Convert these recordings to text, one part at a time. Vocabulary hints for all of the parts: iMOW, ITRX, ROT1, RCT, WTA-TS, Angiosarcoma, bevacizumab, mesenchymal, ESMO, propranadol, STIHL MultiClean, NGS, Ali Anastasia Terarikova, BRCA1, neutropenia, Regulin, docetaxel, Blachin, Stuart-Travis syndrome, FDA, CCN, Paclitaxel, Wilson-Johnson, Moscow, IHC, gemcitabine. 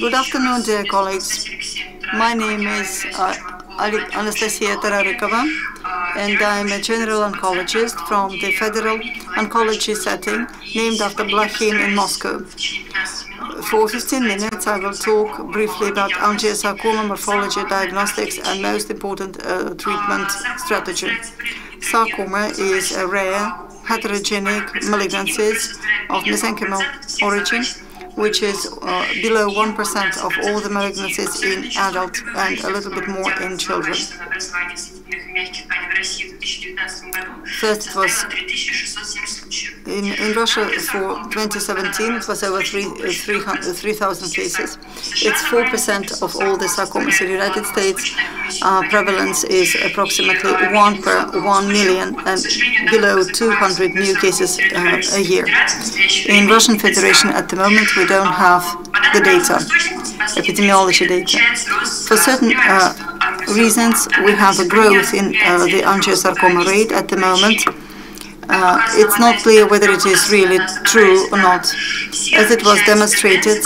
Good afternoon, dear colleagues. My name is Ali Anastasia Terarikova, and I'm a general oncologist from the Federal Oncology Setting, named after Blachin in Moscow. For 15 minutes, I will talk briefly about angiosarcoma morphology, diagnostics, and most important treatment strategy. Sarcoma is a rare, heterogenic malignancy of mesenchymal origin, which is below 1% of all the malignancies in adults and a little bit more in children. First, it was in Russia for 2017, it was over 3,000 cases. It's 4% of all the sarcomas in the United States. Prevalence is approximately 1 per 1 million and below 200 new cases a year. In Russian Federation at the moment, we don't have the data, epidemiology data. For certain reasons, we have a growth in the angiosarcoma rate at the moment. It's not clear whether it is really true or not. As it was demonstrated,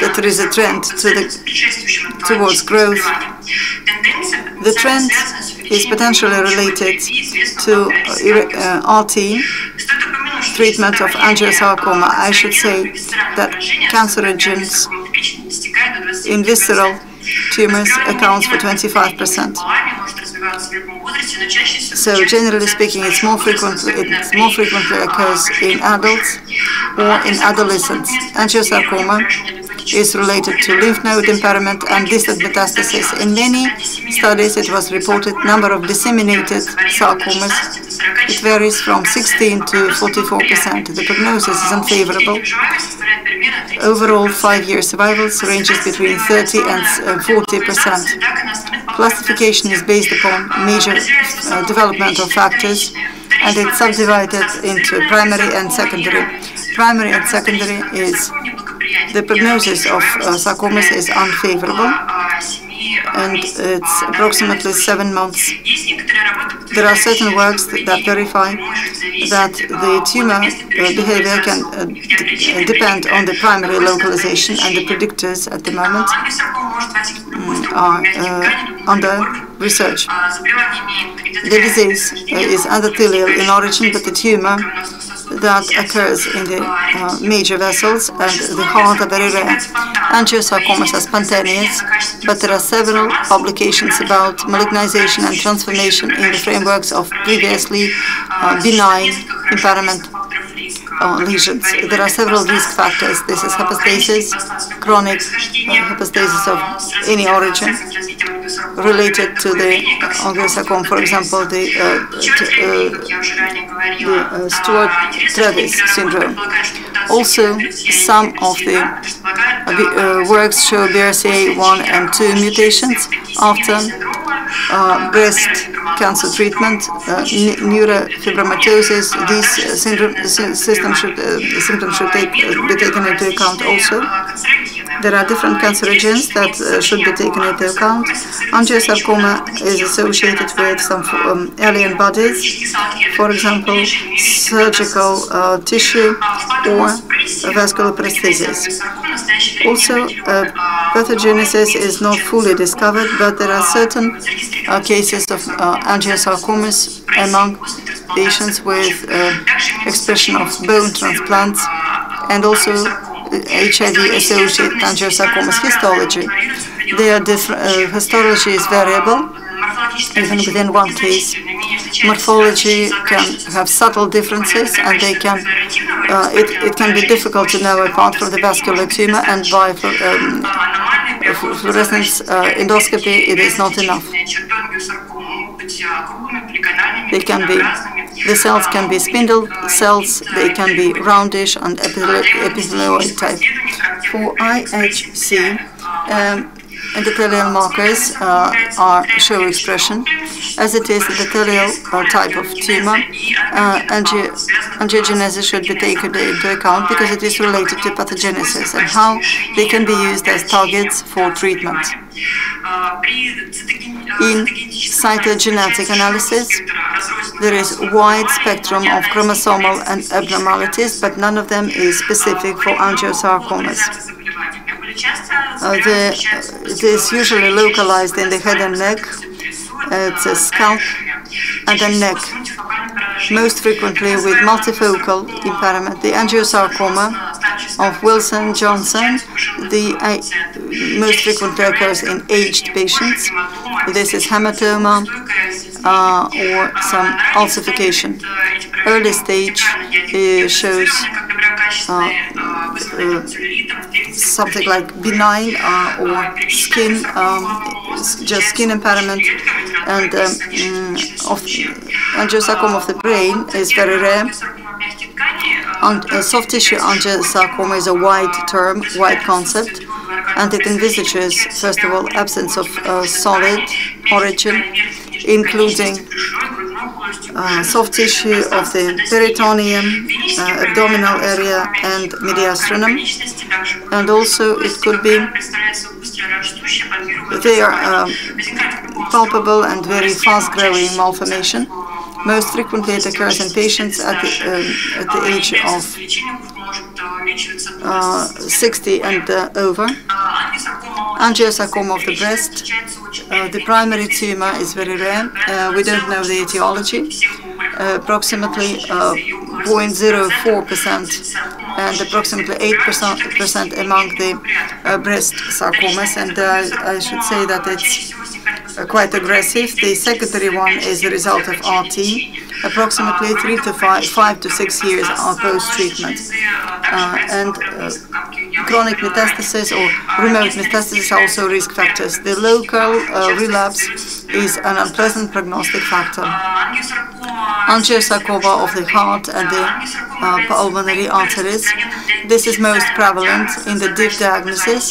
that there is a trend towards growth. The trend is potentially related to RT, treatment of angiosarcoma. I should say that cancerogens in visceral tumors accounts for 25%. So generally speaking, it more frequently occurs in adults or in adolescents. Angiosarcoma is related to lymph node impairment and distant metastasis. In many studies, it was reported number of disseminated sarcomas. It varies from 16 to 44%. The prognosis is unfavorable. Overall, 5-year survival ranges between 30 and 40%. Classification is based upon major developmental factors, and it's subdivided into primary and secondary. Primary and secondary is the prognosis of sarcomas is unfavorable, and it's approximately 7 months. There are certain works that verify that the tumor behavior can depend on the primary localization, and the predictors at the moment are under research. The disease is endothelial in origin, but the tumor that occurs in the major vessels and the heart are very rare. Angiosarcomas are spontaneous, but there are several publications about malignization and transformation in the frameworks of previously benign impairment lesions. There are several risk factors. This is hypostasis, chronic hypostasis of any origin, related to the angiosarcoma, for example, the Stuart-Travis syndrome. Also, some of the works show BRCA1 and 2 mutations after breast cancer treatment, neurofibromatosis. These symptoms should be taken into account also. There are different cancerogens that should be taken into account. Angiosarcoma is associated with some alien bodies, for example, surgical tissue or vascular prosthesis. Also, pathogenesis is not fully discovered, but there are certain cases of angiosarcomas among patients with expression of bone transplants and also HIV-associated angiosarcomas histology. Their histology is variable, even within one case. Morphology can have subtle differences, and they can it can be difficult to know apart from the vascular tumor, and by fluorescence endoscopy it is not enough. They can be, the cells can be spindle cells, they can be roundish and epithelioid type. For IHC, endothelial markers show expression, as it is endothelial type of tumor. Angiogenesis should be taken into account because it is related to pathogenesis and how they can be used as targets for treatment. In cytogenetic analysis, there is a wide spectrum of chromosomal abnormalities, but none of them is specific for angiosarcomas. It is usually localized in the head and neck, the scalp and the neck, most frequently with multifocal impairment. The angiosarcoma of Wilson-Johnson, most frequently occurs in aged patients. This is hematoma or some ulcification. Early stage shows something like benign or skin, just skin impairment, and angiosarcoma of the brain is very rare. Soft tissue angiosarcoma is a wide term, wide concept, and it envisages, first of all, absence of solid origin, including soft tissue of the peritoneum, abdominal area, and mediastinum, and also it could be they are palpable and very fast-growing malformation. Most frequently, it occurs in patients at the age of 60 and over. Angiosarcoma of the breast, the primary tumor is very rare. We don't know the etiology. Approximately 0.04% and approximately 8% among the breast sarcomas, and I should say that it's quite aggressive. The secondary one is the result of RT. Approximately 5 to 6 years are post-treatment, and chronic metastasis or remote metastasis are also risk factors. The local relapse is an unpleasant prognostic factor. Angiosarcoma of the heart and the pulmonary arteries. This is most prevalent in the deep diagnosis,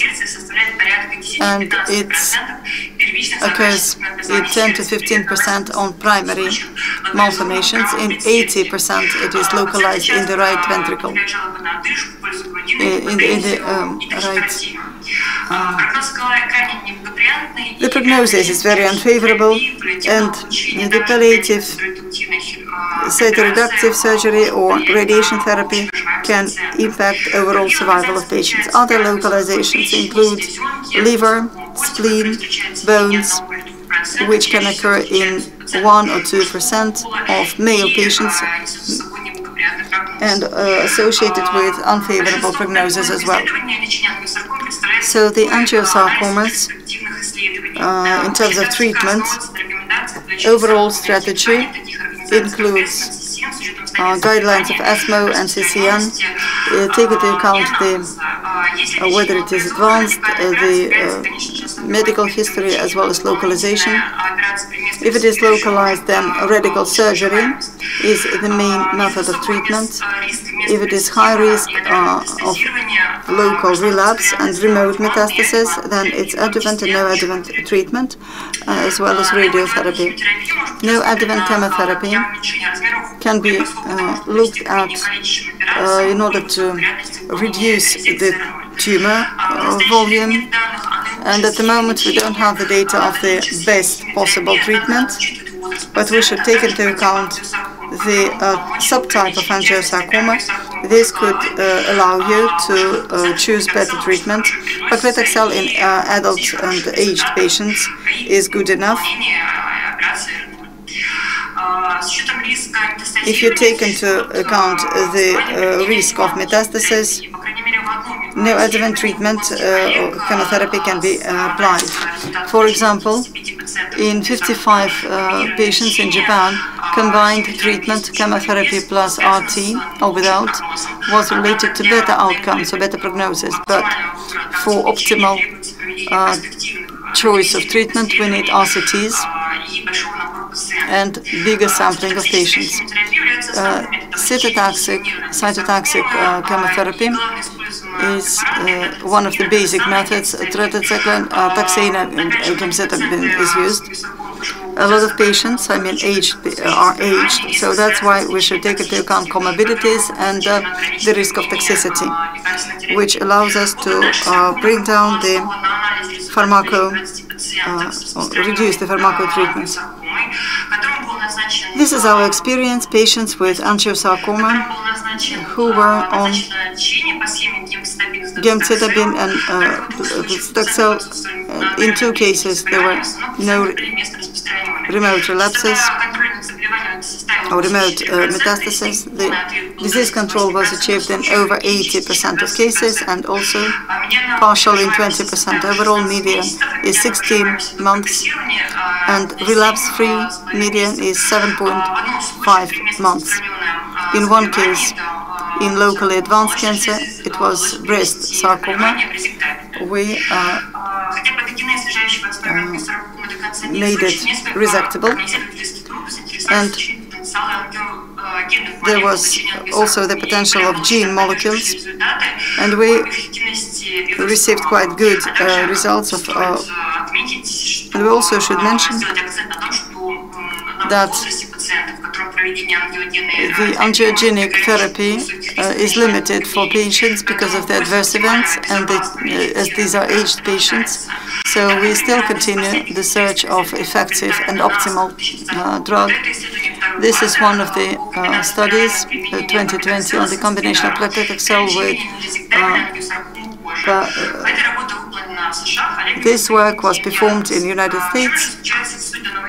and it occurs in 10 to 15% on primary malformations. In 80%, it is localized in the right ventricle, in the right. The prognosis is very unfavorable, and the palliative cytoreductive surgery or radiation therapy can impact overall survival of patients. Other localizations include liver, spleen, bones, which can occur in 1 or 2% of male patients, and associated with unfavorable prognosis as well. So the angiosarcomas, in terms of treatment, overall strategy includes guidelines of ESMO and CCN, take into account the, whether it is advanced, the medical history as well as localization. If it is localized, then radical surgery is the main method of treatment. If it is high risk of local relapse and remote metastasis, then it's adjuvant and no adjuvant treatment, as well as radiotherapy. No adjuvant chemotherapy can be looked at in order to reduce the tumor volume. And at the moment, we don't have the data of the best possible treatment, but we should take into account the subtype of angiosarcoma. This could allow you to choose better treatment. Paclitaxel in adult and aged patients is good enough. If you take into account the risk of metastasis, no adjuvant treatment or chemotherapy can be applied. For example, in 55 patients in Japan, combined treatment, chemotherapy plus RT or without, was related to better outcomes or better prognosis. But for optimal choice of treatment, we need RCTs and bigger sampling of patients. Cytotoxic chemotherapy is one of the basic methods. Tetracycline, taxane, and gemcitabine is used. A lot of patients, are aged, so that's why we should take into account comorbidities and the risk of toxicity, which allows us to bring down the reduce the pharmacotreatments. This is our experience, patients with angiosarcoma. who were on gemcitabine and docetaxel. In two cases, there were no remote relapses or remote metastases. The disease control was achieved in over 80% of cases, and also partial in 20%. Overall median is 16 months, and relapse-free median is 7.5 months. In one case, in locally advanced cancer, it was breast sarcoma. We made it resectable, and there was also the potential of gene molecules, and we received quite good results of and we also should mention that the angiogenic therapy is limited for patients because of the adverse events, and as these are aged patients, so we still continue the search of effective and optimal drug. This is one of the studies, 2020, on the combination of paclitaxel with this work was performed in the United States.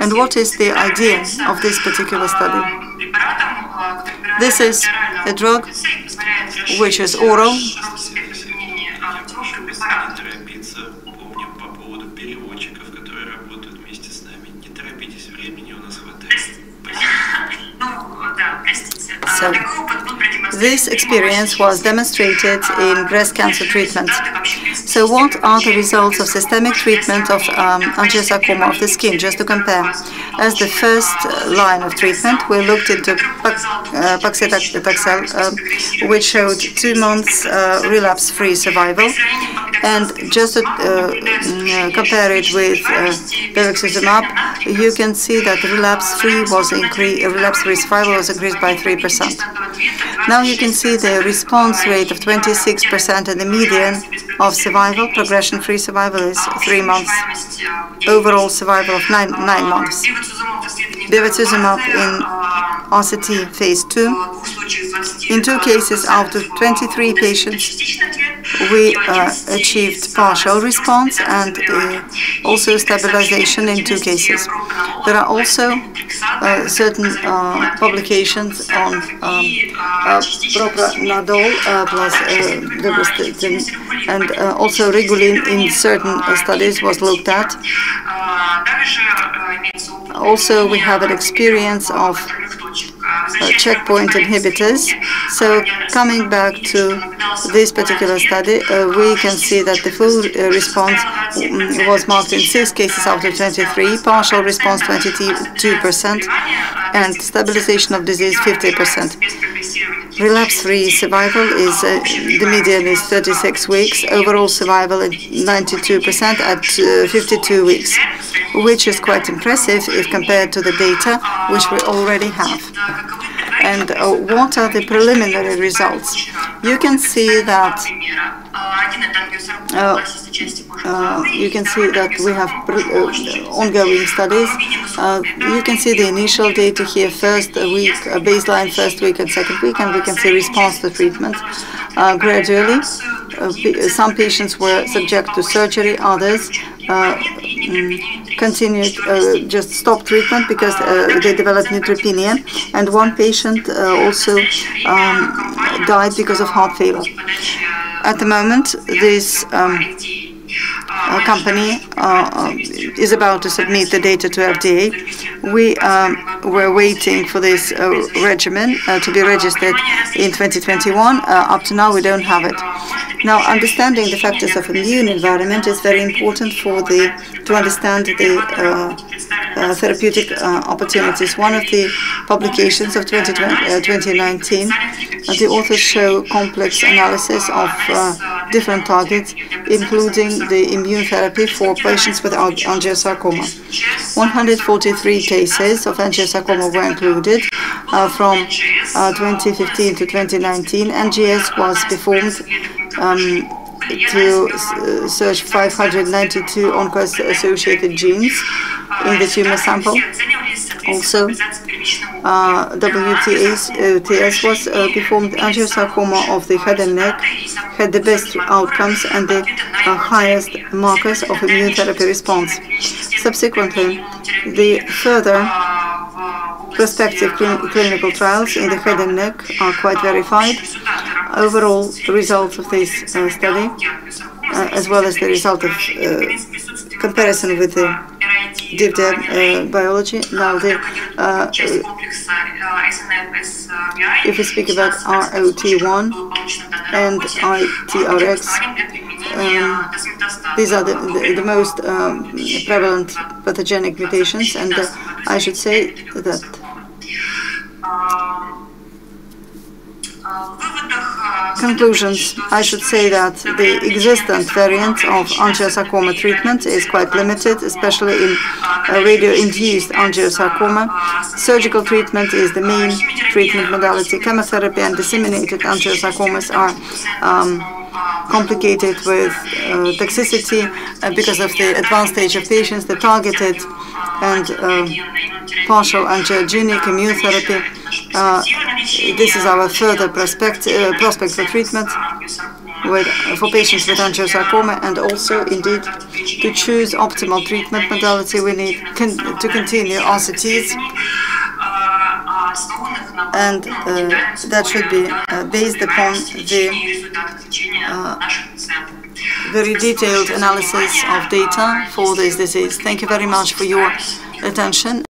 And what is the idea of this particular study? This is a drug which is oral. So, this experience was demonstrated in breast cancer treatment. So what are the results of systemic treatment of angiosarcoma of the skin, just to compare? As the first line of treatment, we looked into paclitaxel, which showed 2 months relapse-free survival. And just to compare it with bevacizumab, you can see that relapse-free survival was increased by 3%. Now you can see the response rate of 26% and the median of survival, progression-free survival, is 3 months. Overall survival of nine months. Bevacizumab in RCT phase 2. In two cases, out of 23 patients, we achieved partial response and also stabilization in two cases. There are also certain publications on propranadol plus and also Regulin in certain studies was looked at. Also, we have an experience of checkpoint inhibitors. So, coming back to this particular study, we can see that the full response was marked in 6 cases out of 23, partial response 22%, and stabilization of disease 50%. Relapse-free survival is the median is 36 weeks, overall survival at 92% at 52 weeks, which is quite impressive if compared to the data which we already have. And what are the preliminary results? You can see that we have ongoing studies. You can see the initial data here, first week, baseline, first week and second week, and we can see response to treatment gradually. Some patients were subject to surgery, others continued, just stopped treatment because they developed neutropenia, and one patient also died because of heart failure. At the moment, this company is about to submit the data to FDA. We were waiting for this regimen to be registered in 2021. Up to now, we don't have it. Now, understanding the factors of immune environment is very important to understand the therapeutic opportunities. One of the publications of 2019, the authors show complex analysis of different targets, including the immune therapy for patients with angiosarcoma. 143 cases of angiosarcoma were included from 2015 to 2019. NGS was performed to search 592 onco-associated genes in the tumor sample. Also, WTA-TS was performed, angiosarcoma of the head and neck had the best outcomes and the highest markers of immunotherapy response. Subsequently, the further prospective clinical trials in the head and neck are quite verified. Overall, the results of this study, as well as the result of comparison with the deep biology. Now, if we speak about ROT1 and ITRX, these are the most prevalent pathogenic mutations, and I should say that conclusions. I should say that the existent variant of angiosarcoma treatment is quite limited, especially in radio-induced angiosarcoma. Surgical treatment is the main treatment modality. Chemotherapy and disseminated angiosarcomas are complicated with toxicity because of the advanced stage of patients. The targeted and partial angiogenic immunotherapy. This is our further prospect for treatment for patients with angiosarcoma, and also, indeed, to choose optimal treatment modality. We need to continue RCTs, and that should be based upon the very detailed analysis of data for this disease. Thank you very much for your attention.